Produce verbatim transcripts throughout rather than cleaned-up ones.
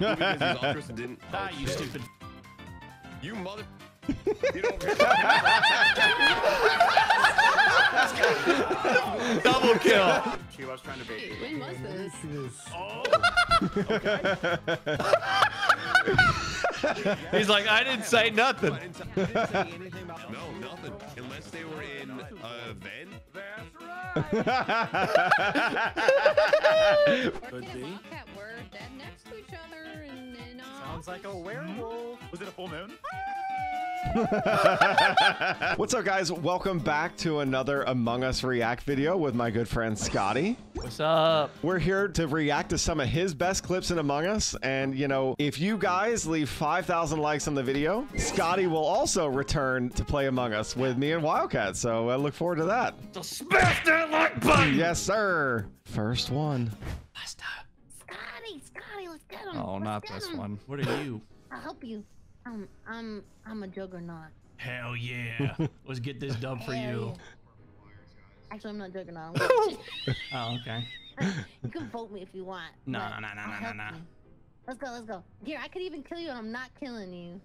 Because these officers didn't. Ah, you stupid. You mother. You don't. Double kill. She was trying to bait you. When was this? Oh. Okay. He's like, I didn't say nothing. I didn't, I didn't say anything about no, nothing. Unless they were in a van. That's right. Could be. Next to each other and, and uh, sounds like a werewolf. Was it a full moon? What's up, guys? Welcome back to another Among Us React video with my good friend Scotty. What's up? We're here to react to some of his best clips in Among Us, and you know, if you guys leave five thousand likes on the video, Scotty will also return to play Among Us with me and Wildcat, so I look forward to that. So smash that like button! Yes, sir! First one. First up. Scotty, let's get him. Oh, let's not this him. One. What are you? I'll help you. Um, I'm, I'm a Juggernaut. Hell yeah. Let's get this dub for Hell you. Yeah. Actually, I'm not Juggernaut. I'm oh, okay. You can vote me if you want. No, no, no, no, no, no, no. Let's go, let's go. Here, I could even kill you, and I'm not killing you.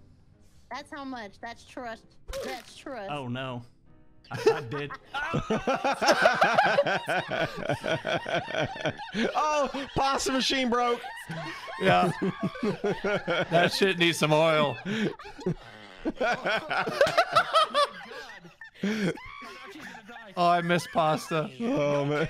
That's how much. That's trust. That's trust. Oh no. I did. Oh, pasta machine broke. Yeah. That shit needs some oil. Oh, I miss pasta. Oh man.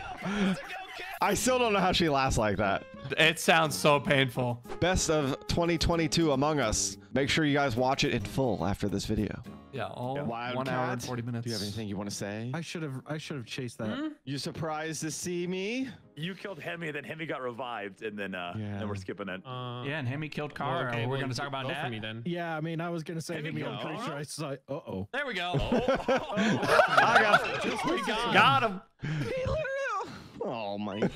I still don't know how she laughs like that. It sounds so painful. Best of twenty twenty-two Among Us. Make sure you guys watch it in full after this video. Yeah, all yeah, one cat. hour and forty minutes. Do you have anything you want to say? I should have, I should have chased that. Hmm? You surprised to see me? You killed Hemi, then Hemi got revived, and then uh, yeah. then we're skipping it. Uh, yeah, and Hemi killed Kara. Okay, we're well, gonna talk about that. For me, then. Yeah, I mean, I was gonna say Hemi. Hemi go. I'm pretty sure I saw. Uh oh. There we go. Oh, oh, oh. I got him. We got, got him. him. Oh my god.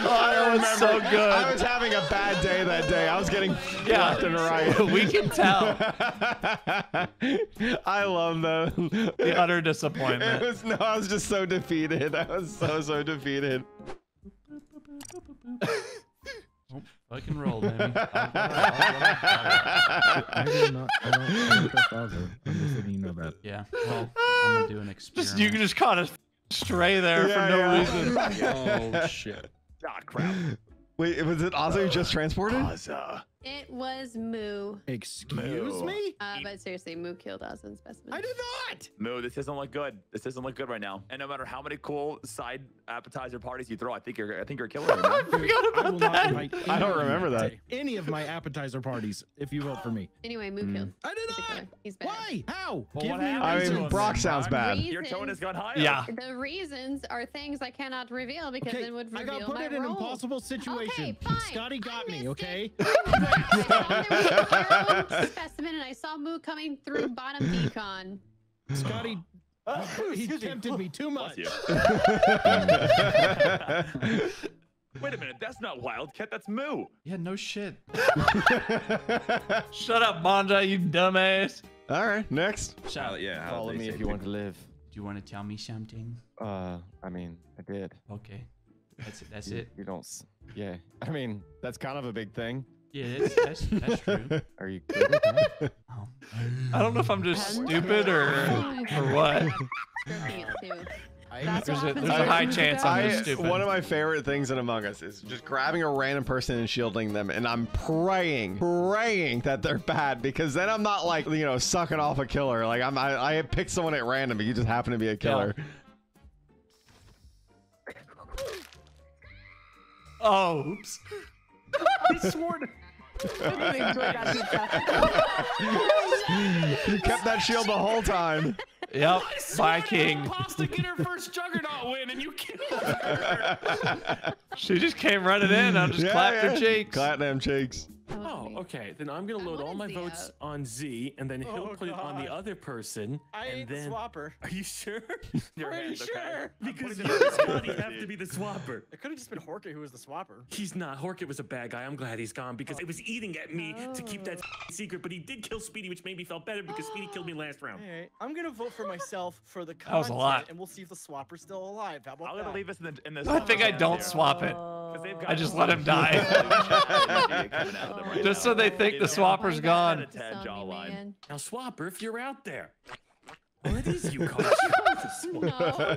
Oh, that was so good. I was having a bad day that day. I was getting yeah. left and right. We can tell. I love the, the utter disappointment. It was, no, I was just so defeated. I was so, so defeated. I can roll, man. I do not. I don't, I don't trust Ozzy. I'm just letting you know that. Yeah. Well, I'm going to do an experiment. Just, you can just kind of stray there yeah, for no yeah. reason. Oh, shit. Ah, crap. Wait, was it Ozzy uh, just transported? Ozzy. It was Moo. Excuse Moo. me? Uh, but seriously, Moo killed Ozzy's specimen. I did not! Moo, this doesn't look good. This doesn't look good right now. And no matter how many cool side appetizer parties you throw, I think you're I think you're killing him. I forgot about I that. Not I don't remember that. Any of my appetizer parties, if you vote for me. Anyway, Moo mm. killed. I did not! He's bad. Why? How? Well, Give me I mean, Brock sounds bad. Reasons, Your tone has gone higher. Yeah. The reasons are things I cannot reveal because okay, it would reveal my I got put in an role. impossible situation. Okay, fine. Scotty got I me, okay? I saw specimen and I saw Moo coming through bottom decon. Scotty, uh, he tempted me too much. Wait a minute, that's not Wildcat, that's Moo. Yeah, no shit. Shut up, Mondra, you dumbass. All right, next. Charlie, yeah. Follow me if you want to live. Do you want to tell me something? Uh, I mean, I did. Okay, that's it. That's you, it. You don't. Yeah, I mean, that's kind of a big thing. Yeah, that's, that's, that's true. Are you good at that? Oh. I don't know if I'm just stupid or or what. There's a, there's a high chance I'm just stupid. One of my favorite things in Among Us is just grabbing a random person and shielding them, and I'm praying, praying that they're bad, because then I'm not like, you know, sucking off a killer. Like I'm, I, I pick someone at random, but you just happen to be a killer. Yeah. Oh, oops. I swore to... You kept that shield the whole time. Yep, my king. Pasta get her first Juggernaut win, and you killed her. She just came running in. I just yeah, clapped yeah. her cheeks. Clap them cheeks. Oh, okay. Then I'm gonna load all my votes out. on Z, and then oh, he'll put God. it on the other person. I ain't then... Swabber. Are you sure? You're Are you okay. sure? Because you and Scotty have to be the Swabber. It could have just been Horker who was the Swabber. He's not. Horker was a bad guy. I'm glad he's gone because oh. it was eating at me oh. to keep that secret. But he did kill Speedy, which made me feel better because Speedy killed me last round. All right. I'm gonna vote for myself for the content, and we'll see if the Swapper's still alive. How about I'm that? I'm gonna leave us in the. In the I think I don't there. swap it. I just let him die. Just so they think the Swapper's gone. Now, Swapper, if you're out there. What is you call no.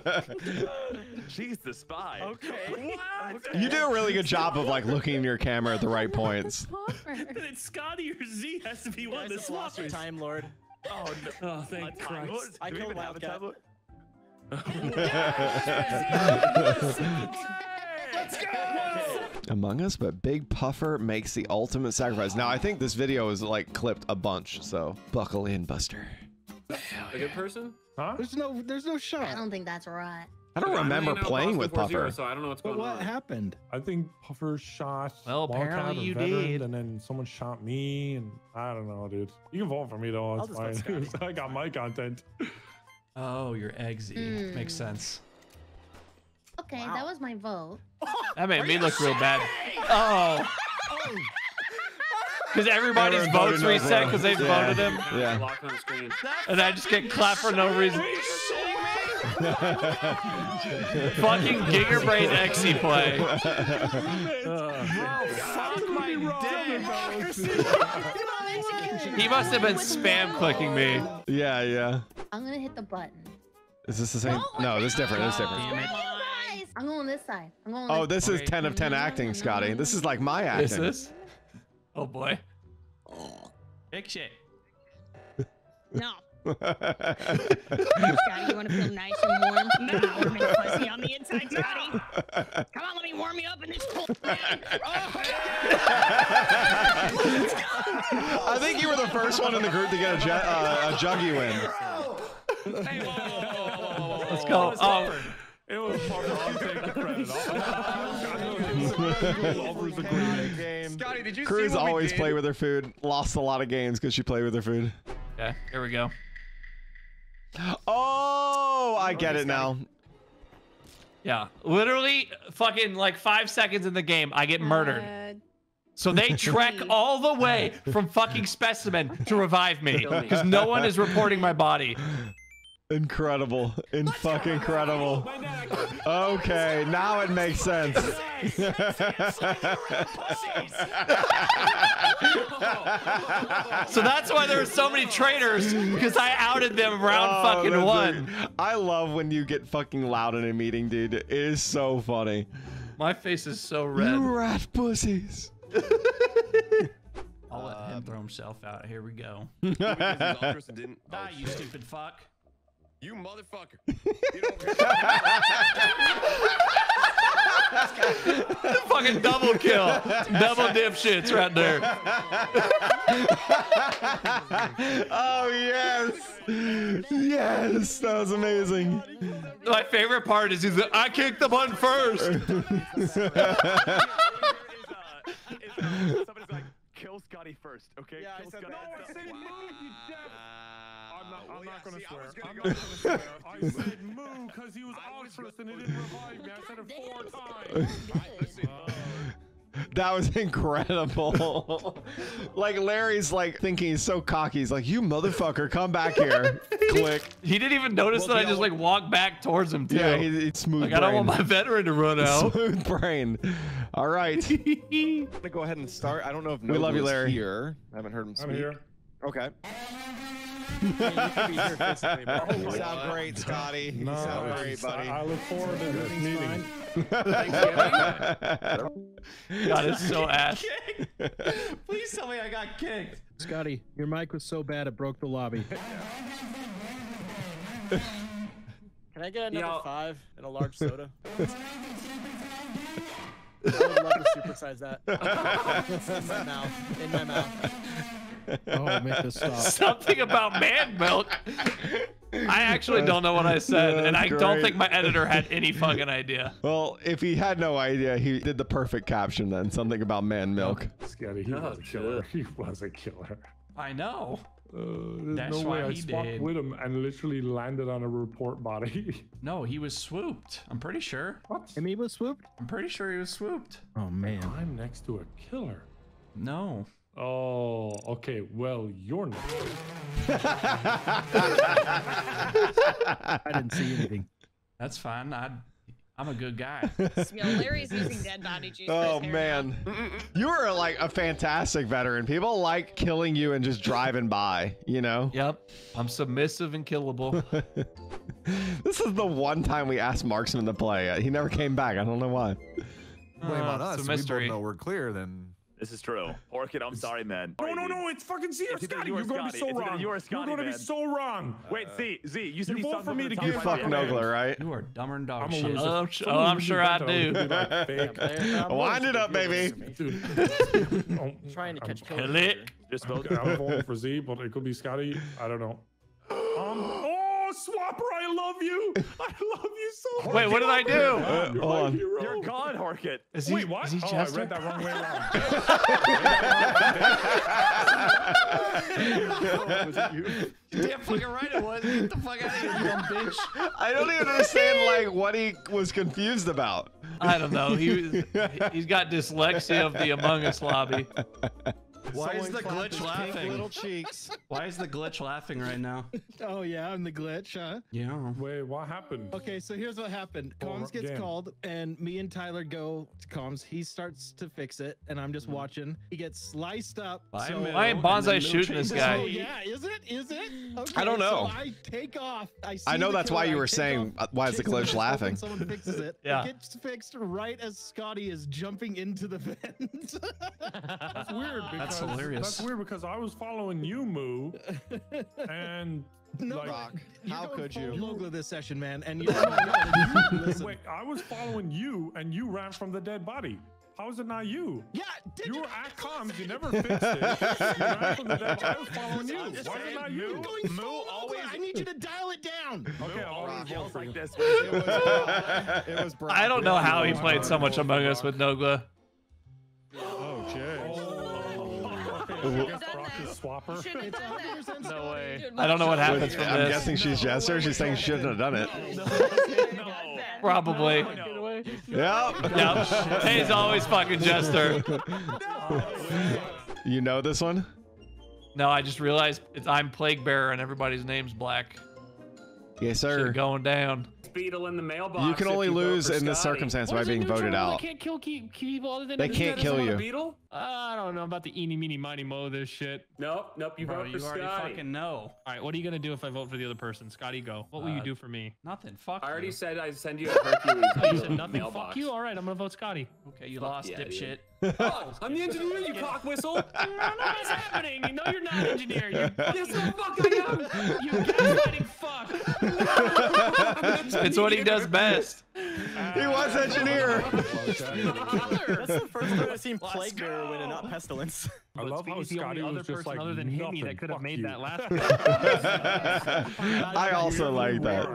She's the spy. Okay. okay. You do a really good job of like looking in your camera at the right points. It's Scotty or Z has to be one of the Swappers. Time Lord. Oh, no. oh thank uh, Christ. I killed Wildcat. Let's go! Among Us, but Big Puffer makes the ultimate sacrifice. Now, I think this video is like clipped a bunch, so buckle in, Buster. A good person? Huh? There's no, there's no shot. I don't think that's right. I don't remember playing with Puffer. So I don't know what's going on. What happened? I think Puffer shot. Well, apparently you did, and then someone shot me, and I don't know, dude. You can vote for me though. It's fine. I got my content. Oh, you're eggsy. Mm. Makes sense. Okay, wow. That was my vote. That made me look real bad. Oh. Because everybody's votes reset because they voted him. Yeah. And I just get clapped for no reason. Fucking Gigabrain X Y play. He must have been spam clicking me. Yeah, yeah. I'm gonna hit the button. Is this the same? No, this is different. This is different. I'm going on this side. I'm going. Oh, this is ten of ten acting, Scotty. This is like my acting. Is this? Oh boy. Big shit. No. Scotty, you want to feel nice and warm? No. Warm and fuzzy on the inside, Scotty. Come on, let me warm you up in this cold man. Oh, yeah. Let's go. I think you were the first one in the group to get a, ju uh, a juggy win. Hey, whoa, whoa, whoa, whoa. Let's go. Oh. It was Puffer. I'll take the credit. Scotty, did you see Cruz always play with her food. Lost a lot of games because she played with her food. Yeah, here we go. Oh, I get it now. Yeah, literally fucking like five seconds in the game, I get murdered. So they trek all the way from fucking Specimen to revive me because no one is reporting my body. Incredible. In Let's fucking incredible. Okay, now it makes sense. So that's why there's so many traitors, because I outed them round oh, fucking one. Like, I love when you get fucking loud in a meeting, dude. It is so funny. My face is so red. You rat pussies. I'll let him throw himself out. Here we go. Die, you stupid fuck. You motherfucker. The fucking double kill. Double dipshits right there. Oh, yes. Yes. That was amazing. My favorite part is he's like, I kicked the button first. Somebody's like, kill Scotty first, okay? Yeah, kill I said Scotty. No, I said move, you devil! I'm not, I'm well, not yeah, gonna see, swear. I, I'm gonna go swear. I said move because he was useless and it didn't revive me. I said it four times. Wow. That was incredible. Like Larry's like thinking he's so cocky. He's like, you motherfucker, come back here. Click. He didn't even notice well, that I just like walked back towards him too. Yeah, he, he's smooth. Like brain. I don't want my veteran to run out. Smooth brain. All right. I'm gonna go ahead and start. I don't know if we love you, Larry. Here, I haven't heard him speak. I'm here. Okay. You sound great, Scotty. No, you sound great, buddy. I look forward to this meeting. God is so ass. Please tell me I got kicked. Scotty, your mic was so bad it broke the lobby. Can I get another Yo. five and a large soda? I would love to supersize that. In my mouth. In my mouth. Oh, make this stop. Something about man milk. I actually don't know what I said, yeah, and I great. don't think my editor had any fucking idea. Well, if he had no idea, he did the perfect caption then. Something about man milk. Scotty, he oh, was a killer. He was a killer. I know. Uh, there's That's no why way I swapped with him and literally landed on a report body. No, he was swooped. I'm pretty sure. What? And he was swooped? I'm pretty sure he was swooped. Oh, man. I'm next to a killer. No. Oh, okay. Well, you're not. I didn't see anything. That's fine. I I'm a good guy. Yo, Larry's using dead body juice. Oh man, you are like a fantastic veteran. People like killing you and just driving by, you know? Yep, I'm submissive and killable. This is the one time we asked Marksman to play. He never came back. I don't know why. Blame uh, on us. We both know we're clear then. This is true. Orchid, I'm sorry, man. No, no, no, it's fucking Z or Scotty. You're going to be so wrong. You're going to be so wrong. Wait, Z, Z, you said you vote for me to give. You fuck Nogla, right? You are dumber and dumber. Oh, I'm sure I do. Wind it up, baby. I'm trying to catch Kelly. I'm voting for Z, but it could be Scotty. I don't know. Oh, Swabber, I love you. I love you so much. Wait, what did I do? Hold on. You're gone, Horker. Is he, Wait, what? Is he Jester? Oh, I read that wrong way around. Was it you? You're damn fucking right it was. Get the fuck out of here, you dumb bitch. I don't even understand like what he was confused about. I don't know. He was, he's got dyslexia of the Among Us lobby. Why Someone is the glitch laughing? Little cheeks. Why is the glitch laughing right now? Oh yeah, I'm the glitch, huh? Yeah. Wait, what happened? Okay, so here's what happened. Combs oh, gets damn. called, and me and Tyler go to Combs. He starts to fix it, and I'm just mm-hmm. watching. He gets sliced up. Why so am Bonsai shooting this guy? Oh, yeah, is it? Is it? Okay, I don't know. So I take off. I, see I know that's why you were saying, off. why is the glitch laughing? Someone fixes it. Yeah. It gets fixed right as Scotty is jumping into the vent. That's weird. Because that's hilarious. That's weird because I was following you, Moo, and no, like, Brock, you how could you? Nogla this session, man, and you. Wait, I was following you, and you ran from the dead body. How is it not you? Yeah, did you, you were at comms. You never fixed it. You ran from the dead body. I was following you. Why is it not you? You're going Moo so always. I need you to dial it down. Okay, I'll always yell like this. It was, uh, it was Brock. I don't know how he played so much Among Us with Nogla. Oh, jeez. Swapper. It's no way. I don't know what happens from this. I'm guessing she's Jester. She's saying she shouldn't have done it. No. No. Probably. No, no. Yep. Yep. Hey, it's always fucking Jester. No. You know this one? No, I just realized it's, I'm Plague Bearer and everybody's name's Black. Yes, sir. Should've going down. Speedle in the mailbox. You can only you lose in Scotty. this circumstance by being voted out. They can't kill people other than they can't kill you. Beetle? Uh, I don't know about the eeny, meeny, miny, mo this shit. Nope, nope. You vote for you Scotty. already fucking know. All right, what are you gonna do if I vote for the other person? Scotty, go. What will uh, you do for me? Nothing. Fuck. I already you. said I'd send you a Hercules. You said nothing. Mailbox. Fuck you. All right, I'm gonna vote Scotty. Okay, you fuck lost, yeah, dipshit. Oh, I'm the engineer, you cock whistle. No, no, what's happening? No, you're not engineer. You're yes, the fuck I am. You gaslighting fuck. It's what he does best. Uh, he was engineer. That's the first time I've seen Plague Bearer win and not Pestilence. I love how Scotty was just like other than Himmy that could have made that last. I also like that.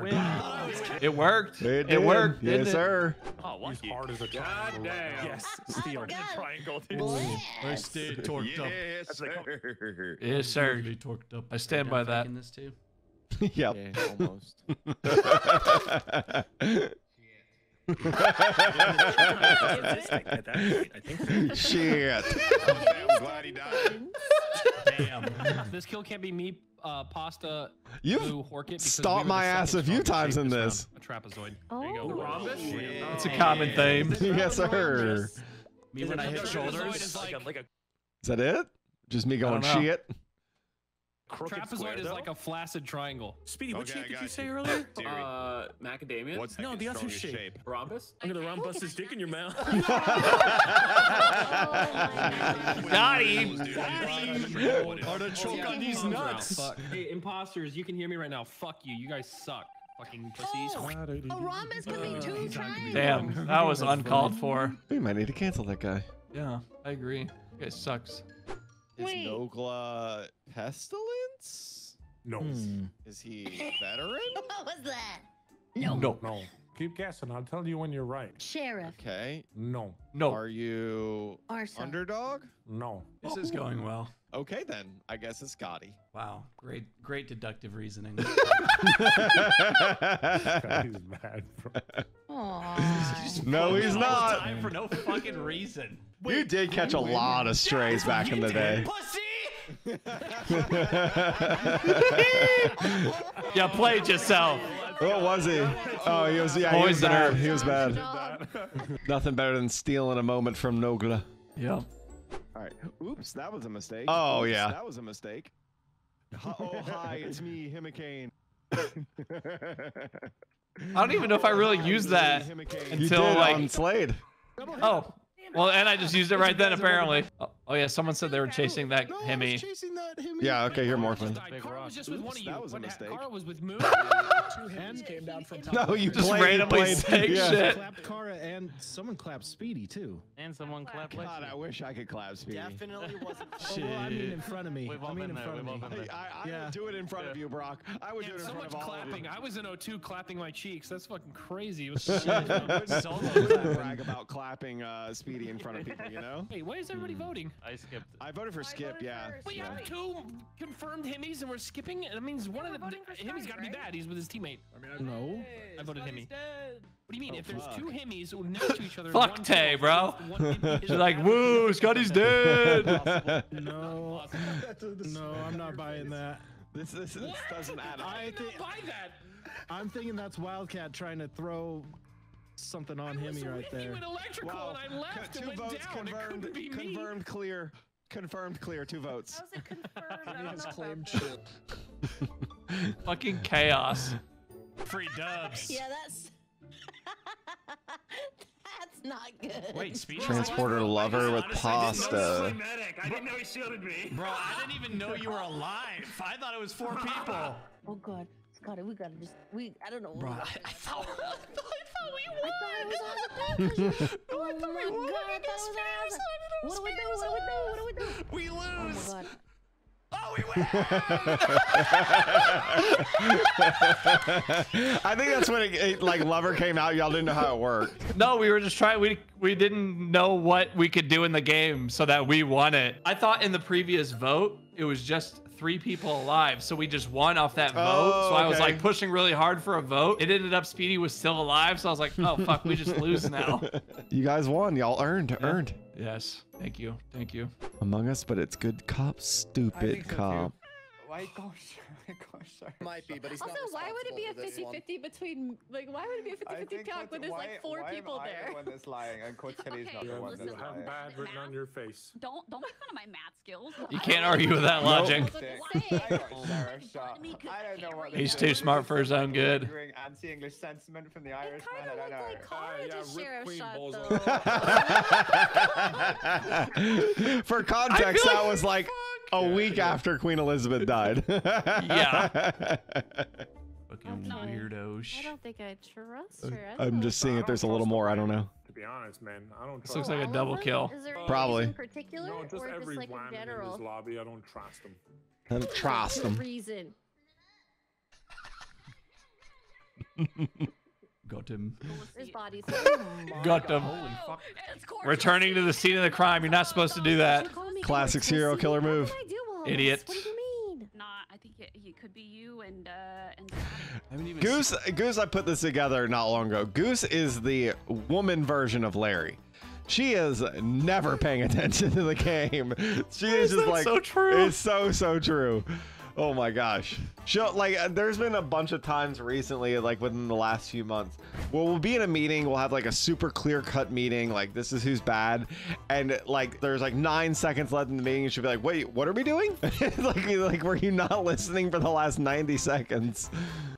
It worked. It, it worked. Yes, sir. Oh, what? He's hard as a triangle. Goddamn. Yes, steel triangle. I stayed torqued up. Yes, sir. Yes, sir. Torqued up. I stand by that. Yep. Almost. Shit. I'm glad he died. Damn. This kill can't be me, uh, Pasta, Blue, Horket. Stomped my ass a few times in this. A trapezoid. Oh. There you go. The Rhombus? Yeah. It's a common theme. Yes, sir. Me when I hit shoulders. Is that it? Just me going shit? Trapezoid square, is though? like a flaccid triangle. Speedy, what okay, shape did you, you say earlier? Uh, macadamia? What's no, the other shape. shape? Rhombus? Look at the rhombus is dick in your mouth. Daddy! Daddy! Hard to choke on these nuts. Hey, imposters, you can hear me right now. Fuck you, you guys suck. Fucking pussies. A rhombus could be two triangles. Damn, that was uncalled for. We might need to cancel that guy. Yeah, I agree. You guys sucks. Is Wait. Nogla Pestilence? No. Hmm. Is he veteran? What was that? No. No. No. Keep guessing. I'll tell you when you're right. Sheriff. Okay. No. No. Are you Arsa. underdog? No. This oh. is going well. Okay, then. I guess it's Scotty. Wow. Great, great deductive reasoning. Scotty's mad, bro. Aww. No, he's not. Time for no fucking reason. Wait, you did catch a lot of strays back in the day. Pussy! yeah, played yourself. What was he? Oh, he was, yeah, he was bad. He was bad. Nothing better than stealing a moment from Nogla. Yeah. All right. Oops, that was a mistake. Oh, Oops, yeah. That was a mistake. Oh, hi, it's me, Himicane. I don't even know if I really used that until you did, like um, Slade. Oh, well, and I just used it right then apparently. Oh, oh yeah, someone said they were chasing that no, Hemi. Chasing that Hemi. Yeah, okay, you're Morphin. Kara was just with one of you. That was a mistake. Kara was with Moo. Two Hems came down from top. No, you just played, randomly played. Saying yeah. shit. Clapped Kara and someone clapped Speedy too. And someone clapped. God, I wish I could clap Speedy. Definitely wasn't. Shit. Oh, well, I mean in front of me. We've I mean in front there. of me. Hey, I, I yeah. would do it in front yeah. of you, Brock. I would yeah, do it in so front of all clapping. of you. I was in O two clapping my cheeks. That's fucking crazy. It was shit. I brag about clapping Speedy. In front of people, you know? Wait, why is everybody mm. voting? I skipped. I voted for I Skip, voted yeah. For we yeah. have two confirmed Hemis and we're skipping? That means one yeah, of the Hemis gotta right? be bad. He's with his teammate. I mean, I no. I voted Hemi. Dead. What do you mean? Oh, if fuck. There's two Hemis next to each other. Fuck Tay, bro. She's like, woo, Scotty's dead. No. No, I'm not buying that. This, this, this doesn't add up. I think, buy that. I'm thinking that's Wildcat trying to throw something on him right there. Well, and I left two and went votes down. confirmed. It be confirmed me. clear. Confirmed clear. Two votes. How's it confirmed? Claimed Fucking chaos. Free dubs. Yeah, that's. That's not good. Wait, Speedy. Transporter lover with pasta. I didn't know he shielded me. Bro, I didn't even know you were alive. I thought it was four people. Oh god, Scotty, we gotta just. We. I don't know. Bro, I, I thought. We won! I thought it was all the papers! No, I thought we won! I guess Spears! I didn't know Spears! What do we do? What do we do? What do we do? We lose! Oh, oh we win! I think that's when it, it like Lover came out. Y'all didn't know how it worked. No, we were just trying. We we didn't know what we could do in the game so that we won it. I thought in the previous vote, it was just three people alive, so we just won off that vote. Oh, so I okay. was like pushing really hard for a vote. It ended up Speedy was still alive, so I was like, oh fuck, we just lose now. You guys won. Y'all earned. Yeah. Earned. Yes. Thank you. Thank you. Among Us, but it's good cop, stupid so cop. Too. Why? Gosh. Gosh, sorry. Might be, but he's also, not why would it be a fifty fifty between, like, why would it be a fifty fifty talk when there's why, like four why people am there? I the one lying and Coach okay, not the one that's lying. You have bad written on your face. Don't don't make fun of my math skills. You can't argue with that logic. He's too smart for his own good. Anti-English sentiment from the Irish man. I don't know. Like uh, for context, I was like. A yeah, week yeah. after Queen Elizabeth died. Yeah. Fucking weirdo. I don't think I trust her. I I'm just seeing if there's a little more. I don't know. To be honest, man, I don't. This trust looks like a double kill. Is there Probably. In particular, no, just or every just like in general. In this lobby, I don't trust them. I don't trust them. Reason. Got him. His body's Got him. Holy fuck. Returning to the scene of the crime. You're not supposed to do that. Classic serial killer move. Idiot. What do you mean? Nah, I think it, it could be you and uh and Scotty. Goose Goose, I put this together not long ago. Goose is the woman version of Larry. She is never paying attention to the game. She is just like so true. It's so so true. Oh my gosh. She'll, like, there's been a bunch of times recently, like within the last few months, where we'll be in a meeting, we'll have like a super clear cut meeting, like this is who's bad. And like, there's like nine seconds left in the meeting and she'll be like, wait, what are we doing? like, like, were you not listening for the last ninety seconds?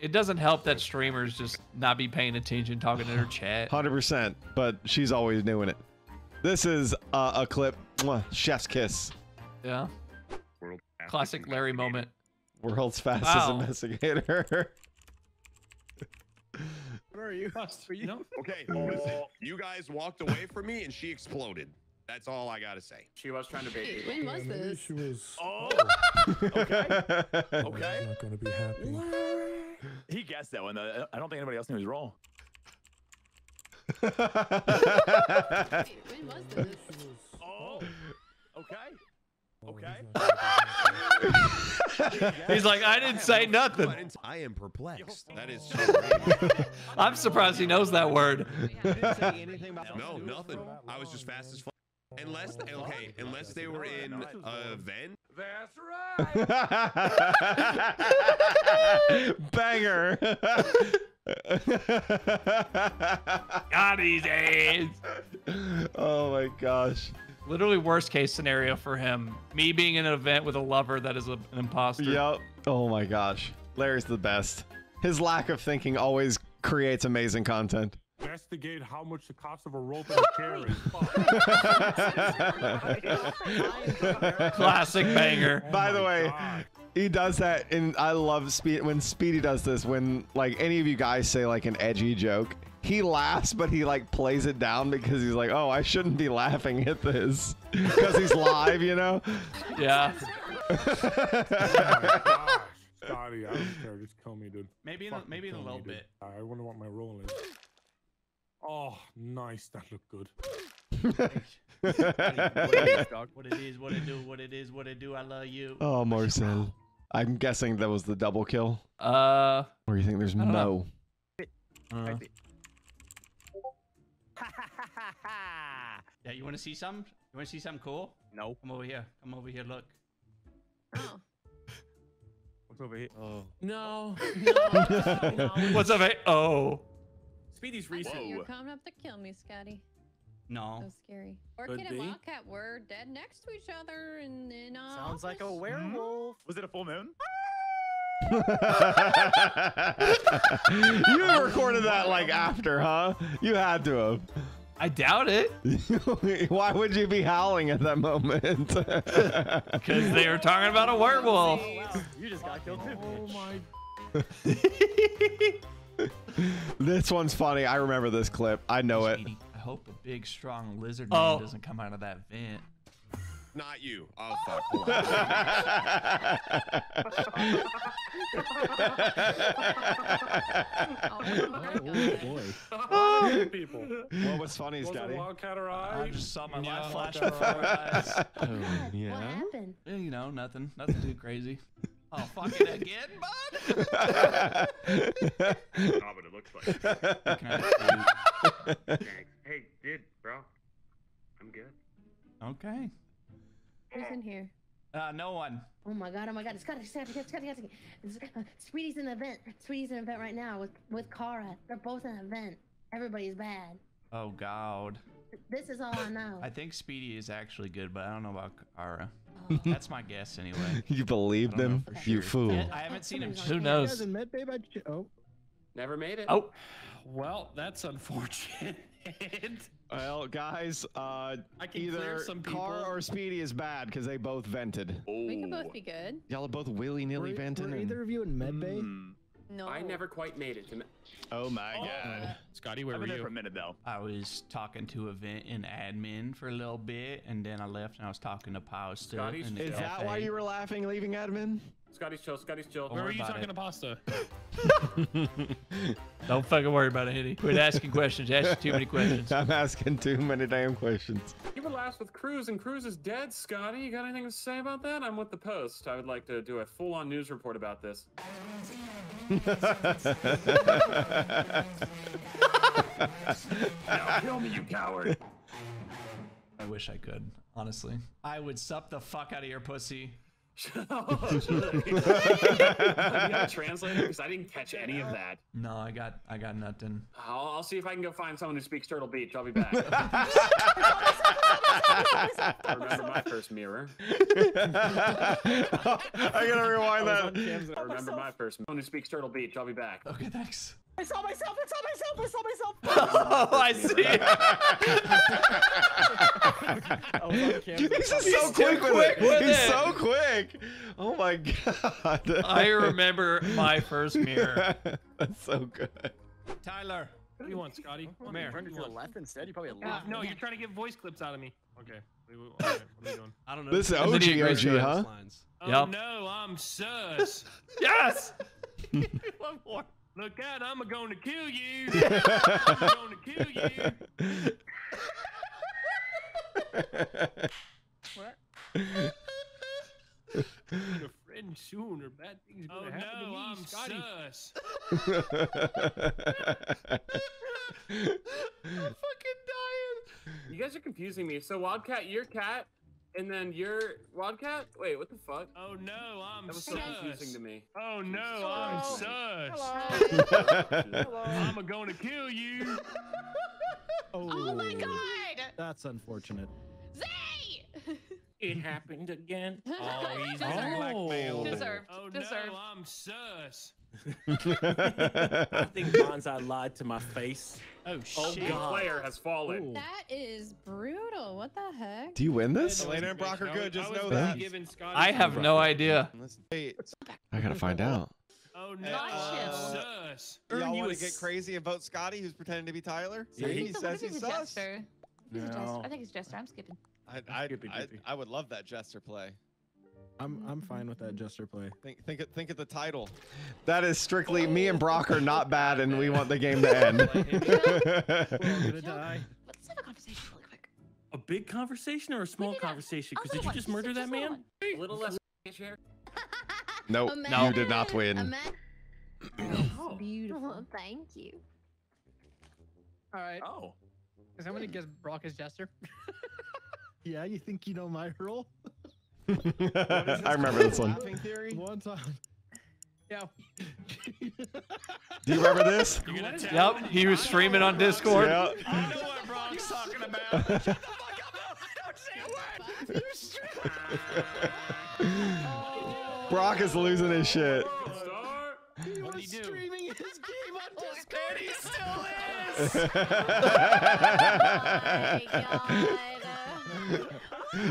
It doesn't help that streamers just not be paying attention, talking to their chat. one hundred percent, but she's always doing it. This is uh, a clip, Mwah, chef's kiss. Yeah, classic Larry moment. World's fastest wow. investigator. Where are you? Are you? No? Okay, oh. You guys walked away from me and she exploded. That's all I gotta say. She was trying to be. When was yeah, this? She was. Oh. Okay. Okay. I'm not gonna be happy. He guessed that one. Though. I don't think anybody else knew his role. Wait, when was this? Oh. Okay. Okay. He's like, I didn't say nothing. I am perplexed. That is so I'm surprised he knows that word. No, nothing. I was just fast as fuck. Unless, okay, unless they were in a van. That's right. Banger. Got his ass. Oh my gosh. Literally worst case scenario for him. Me being in an event with a lover that is a, an imposter. Yep. Oh my gosh. Larry's the best. His lack of thinking always creates amazing content. Investigate how much the cost of a rope and a carry. Classic banger. Oh By the way, God. He does that, and I love Speedy when Speedy does this. When like any of you guys say like an edgy joke, he laughs, but he like plays it down because he's like, "Oh, I shouldn't be laughing at this," because he's live, you know? Yeah. Oh Scotty, I don't care. Just kill me, dude. Maybe in a, maybe in a little me, bit. I wonder what my role is. Oh, nice. That looked good. What it is, what it do, what it is, what it do. I love you. Oh, Marcel. I'm guessing that was the double kill. Uh. Or you think there's I no? Uh. Yeah, you want to see some? You want to see something cool? No. Come over here. Come over here. Look. Oh. What's over here? Oh. No. No. No, no. What's over here? Oh. Speedy's recent. You're coming up to kill me, Scotty. No. So scary. Orchid and Wildcat were dead next to each other, and then uh. Sounds like a werewolf. Was it a full moon? You recorded that like after, huh? You had to have. I doubt it. Why would you be howling at that moment? Because they were talking about a werewolf. Oh, wow. You just got killed too. Oh my. This one's funny. I remember this clip. I know it. I hope a big, strong lizard man oh. doesn't come out of that vent. Not you. Oh, fuck. Oh, boy. Oh, people. Well, what's funny is, Daddy. I just saw my life flash before my eyes. Oh, yeah. What happened? You know, nothing. Nothing too crazy. Oh, fuck it again, bud? Not what it looks like. Hey, dude, bro. I'm good. Okay. Who's in here? Uh, no one. Oh my god, oh my god. It's Scotty, Scotty, Scotty, Scotty. Sweetie's in an event. Sweetie's in an event right now with, with Kara. They're both in an event. Everybody's bad. Oh god. This is all I know. I think Speedy is actually good, but I don't know about Kara. Oh. That's my guess anyway. You believe them? You sure. fool. I, I haven't seen him. Who knows? Oh. Never made it. Oh. Well, that's unfortunate. Well, guys, uh, either Car or Speedy is bad because they both vented. Oh. We can both be good. Y'all are both willy-nilly venting. Were and... either of you in Medbay? Mm. No. I never quite made it to Med. Oh my oh. god. Scotty, where I've were been you? For a minute, though. I was talking to Event and Admin for a little bit, and then I left and I was talking to Pasta. Scotty's and is that why you were laughing leaving Admin? Scotty's chill, Scotty's chill. Where were you talking it. to Pasta? Don't fucking worry about it, Hitty. Quit asking questions. Ask too many questions. I'm asking too many damn questions. You were last with Cruz, and Cruz is dead, Scotty. You got anything to say about that? I'm with the Post. I would like to do a full-on news report about this. Now kill me, you coward. I wish I could, honestly. I would sup the fuck out of your pussy. Oh, you got a translator? Because I didn't catch any of that. No, I got, I got nothing. I'll, I'll see if I can go find someone who speaks Turtle Beach. I'll be back. I remember my first mirror. I gotta rewind that. I remember my first mirror. Someone who speaks Turtle Beach. I'll be back. Okay, thanks. I saw myself. I saw myself. I saw myself. Oh, I see. He's just so quick with it. He's so quick. Oh my god. I remember my first mirror. That's so good. Tyler, what do you want, Scotty? Come here. You went left instead. You probably had left. No, you're trying to get voice clips out of me. Okay. What are we doing? I don't know. This is O G O G, huh? Oh no, I'm sus. Yes. One more. Look out, I'm going to kill you. I'm going to kill you. What? Your friend soon or bad things are going to happen to me, I'm Scotty. Sus. I'm fucking dying. You guys are confusing me. So Wildcat, your cat And then you're Wildcat? Wait, what the fuck? Oh no, I'm That was sus. so confusing to me. Oh no, Hello. I'm sus. Hello. I'm gonna kill you. Oh, oh my god! That's unfortunate. Zay! It happened again. Oh, he's on blackmail. Deserved. Oh Deserved. no, I'm sus. I think Bonsai lied to my face. Oh shit! Oh, the player has fallen. Ooh. That is brutal. What the heck? Do you win this? Elena and Brock are good. Just know that. I have no idea. I gotta find out. Oh no! Uh, sus. Y'all want to get crazy and vote Scotty, who's pretending to be Tyler? Yeah, he says he's sus. Jester. He's no. a Jester. I think he's Jester. I'm skipping. I I, skippy, I, skippy. I would love that Jester play. I'm I'm fine with that Jester play. Think think of, think of the title. That is strictly oh. me and Brock are not bad, and we want the game to end. We're all gonna die. Let's have a conversation really quick. A big conversation or a small conversation? Because did you just murder that man? A little less chair. Nope. No, you did not win. Oh, beautiful. Thank you. All right. Oh. Is that when he gets Brock as Jester? Yeah, you think you know my role? I remember this one. One time. Yeah. Do you remember this? Yep, he was streaming on Discord. Yep. I know what Brock's talking about. Shut the fuck up! Don't say a word! Oh. Brock is losing his shit. He was streaming his game on Discord. And he still is! Oh my god.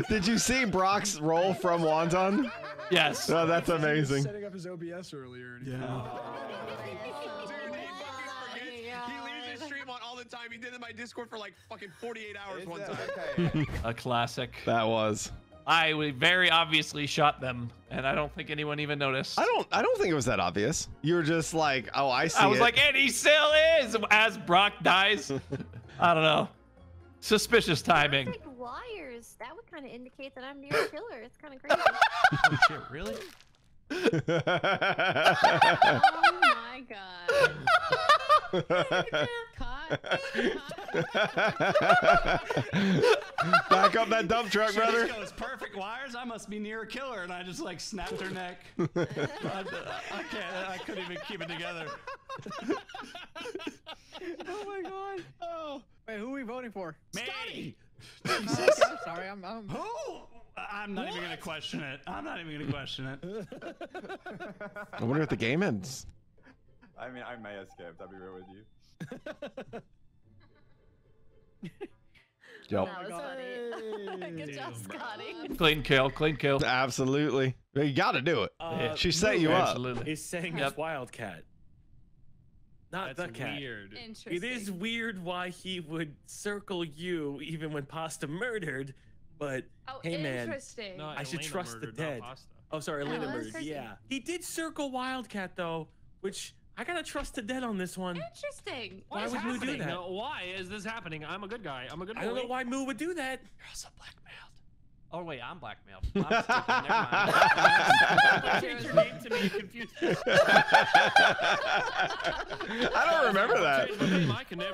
Did you see Brock's roll from Wonton? Yes. Oh, that's amazing. He was setting up his O B S earlier. And yeah. Oh. Dude, he fucking forgets. He leaves his stream on all the time. He did it in my Discord for like fucking forty-eight hours one time. A classic. That was. I we very obviously shot them, and I don't think anyone even noticed. I don't. I don't think it was that obvious. You were just like, oh, I see. I was it. like, and he still is. As Brock dies, I don't know. Suspicious timing. Wires. That would kind of indicate that I'm near a killer. It's kind of crazy. Oh, shit, really? Oh my god. Caught. Caught. Back up that dump truck, she brother. Goes, perfect wires. I must be near a killer, and I just like snapped her neck. I, I can't. I couldn't even keep it together. Oh my god. Oh. Wait, who are we voting for? Me. Scotty. Jesus. I'm sorry, I'm. I'm... Who? I'm not what? even gonna question it. I'm not even gonna question it. I wonder if the game ends. I mean, I may have skipped. I'll be real with you. Yo. That was funny. Good job, Scotty. Clean kill. Clean kill. Absolutely. You gotta do it. Uh, she set no, you absolutely. up. He's setting up Wildcat. Not That's the cat. Weird. Interesting. It is weird why he would circle you even when Pasta murdered, but oh, hey man, no, I should Elena trust murdered, the dead. Oh, sorry, Elena oh, murdered. Yeah, he did circle Wildcat though, which I gotta trust the dead on this one. Interesting. Why would Moo do that? No, why is this happening? I'm a good guy. I'm a good guy. I don't know why Moo would do that. You're also blackmailed. Oh wait, I'm blackmailed. I'm Never mind. Change your name to me, you confused. I don't remember that.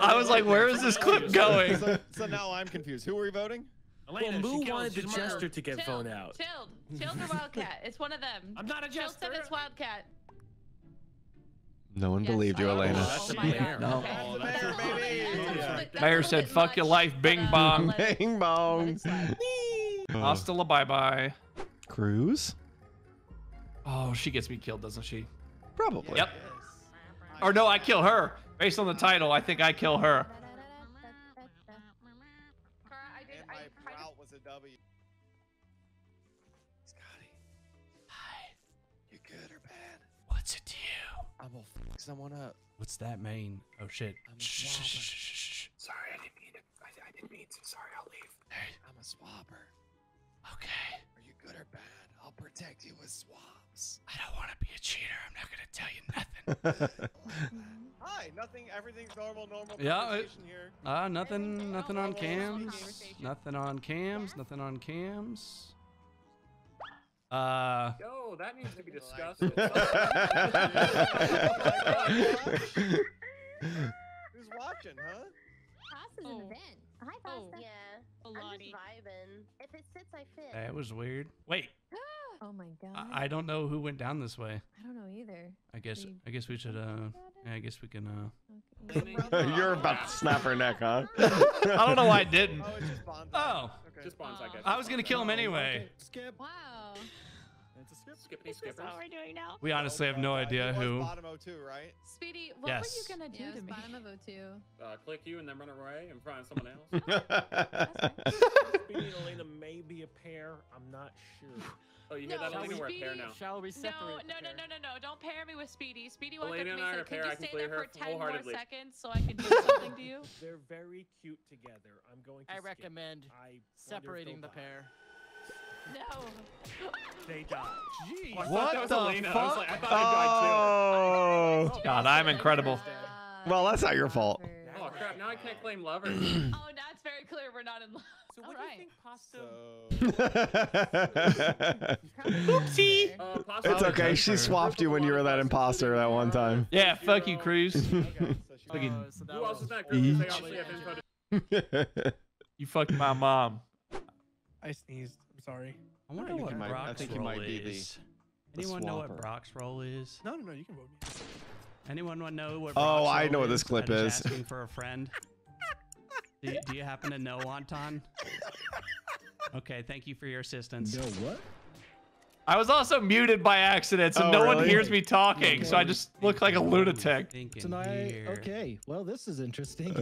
I was like, where is this clip going? So, so now I'm confused. Who are we voting? Elena, well, Moo wanted the Jester to get phoned out. Chilled, Chilled or Wildcat? It's one of them. I'm not a Jester. Chilled said it's Wildcat. No one yes, believed you, Elena. That's the mayor. No. Oh, that's the mayor, baby. Mayor said, fuck your life, bing bong. Bing bong. Hasta la bye bye. Cruz? Oh, she gets me killed, doesn't she? Probably. Yep. Yes. Or no, I kill her. Based on the title, I think I kill her. Kara, I did. And my I, route I did. was a W. Scotty. Hi. You good or bad? What's it to you? I will fuck someone up. What's that mean? Oh shit. Shh. Shh. Sorry, I didn't mean it. I, I didn't mean to. Sorry, I'll leave. Hey. I'm a swabber. Okay. Are you good or bad? I'll protect you with swabs. I don't want to be a cheater. I'm not gonna tell you nothing. Hi, nothing. Everything's normal. Normal. Yeah. It, here. Uh, nothing. Nothing on cams. Nothing on cams. Nothing on cams. Uh. Yo, that needs to be discussed. Who's watching, huh? Pasta's in the vent. Hi, Pasta. Yeah. I'm just vibing. If it sits, I fit. That was weird. Wait. Oh my god. I, I don't know who went down this way. I don't know either. I guess. I guess we should. Uh. Yeah, I guess we can. Uh. Okay. You're about to snap her neck, huh? I don't know why I didn't. Oh, it's just bonds. Oh. Okay. Just bonds, I guess. I was gonna kill him anyway. Okay. Skip. Wow. It's a skip. Skippity skippers. That's what we're doing now. We honestly have no idea who. Bottom of O two, right? Speedy, what yes. were you gonna do yeah, to me? Bottom of O two. Uh, click you and then run away and find someone else. Speedy and Elena may be a pair. I'm not sure. Oh, you hear no, that? Elena, we're a pair now. Shall we separate? No, no, no, no, no! Don't pair me with Speedy. Speedy walked Elena up to me and I said, "Can you stay there for ten more seconds so I can do something to you?" They're very cute together. I'm going to. I skip. recommend I separating the die. pair. No. They died. Jeez. Well, what was the Elena. fuck? I was like, I thought oh. I died too. God, I'm incredible. Uh, well, that's not your fault. Oh crap! Now I can't claim Lover. Oh, that's very clear. We're not in love. So what All do right. you think pasta? So... Oopsie. Uh, pasta it's okay. She swapped you when you were that imposter that one time. Yeah. Fuck you, Cruz. Okay, so she... uh, so Who else is that? Cruz? You fucked my mom. I sneezed. I'm sorry. I want to know what Brock's I think role might be is. The, the Anyone Swabber. know what Brock's role is? No, no, no. You can vote me. Anyone want to know what? Brock's oh, I know what this clip is. is. Asking for a friend. do, do you happen to know, Anton? Okay, thank you for your assistance. No what? I was also muted by accident, so oh, no really? one hears me talking. Okay. So I just look like a lunatic. Tonight, okay. Well, this is interesting.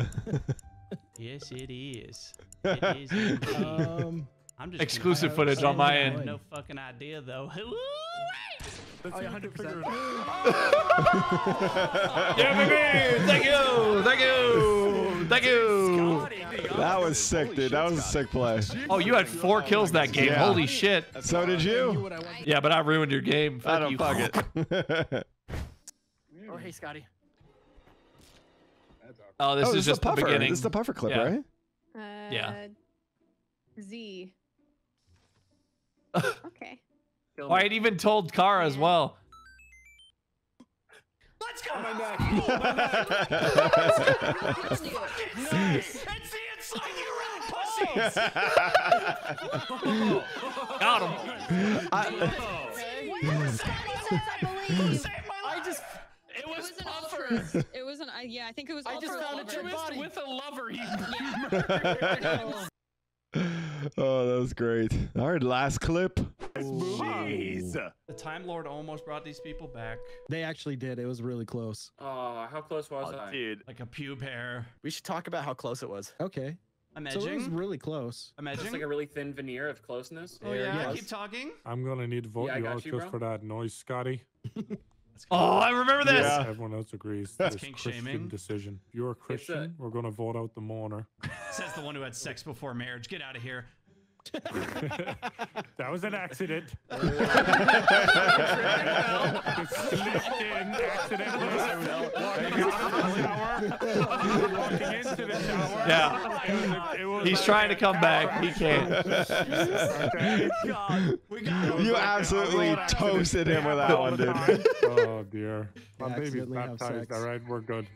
Yes, it is. It is. Indeed. Um. I'm just exclusive footage on my end. No fucking idea though. Ooh, That's oh, one hundred percent. Yeah, thank you, thank you, thank you. That was sick, dude. That was a sick play. Oh, you had four kills that game. Yeah. Holy shit. So did you? Yeah, but I ruined your game. Fuck I don't you. fuck it. Or hey, Scotty. Oh, this oh, is this just the, the beginning. This is the Puffer clip, yeah. right? Uh, yeah. Z. Okay. Oh, I had even told Kara as well. Let's go, my neck. Oh, my neck. Nice. And see it slide you around, pussies. Got him. I just. It was, it was Puffer. It wasn't. Uh, yeah, I think it was. I just found a twist with a Lover. He yeah. Oh, that was great. All right, last clip. Jeez. The Time Lord almost brought these people back. They actually did. It was really close. Oh, how close was oh, I? Dude. Like a pube hair. We should talk about how close it was. Okay. Imagine. So it was really close. Imagine. It's like a really thin veneer of closeness. Oh, yeah. yeah. Yes. Keep talking. I'm going to need to vote yeah, you out you, just bro. for that noise, Scotty. Oh, I remember this. Yeah. Everyone else agrees. That's kink shaming. Decision. If you're a Christian, a... we're going to vote out the mourner. Says the one who had sex before marriage. Get out of here. That was an accident. Yeah. He's trying to come back. He can't. You absolutely toasted him with that one, dude. Oh dear. My baby's baptized. All right, we're good.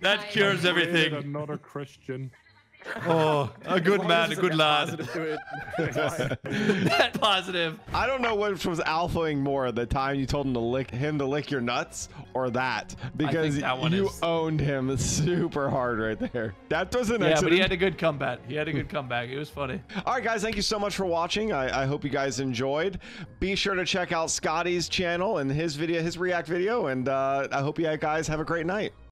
That cures everything. Another Christian. Oh, a good man, a good lad. That positive. I don't know which was alphaing more, the time you told him to lick him to lick your nuts or that, because that you is... owned him super hard right there. That doesn't. Yeah, accident. But he had a good comeback. He had a good comeback. It was funny. All right, guys, thank you so much for watching. I, I hope you guys enjoyed. Be sure to check out Scotty's channel and his video, his React video, and uh, I hope you guys have a great night.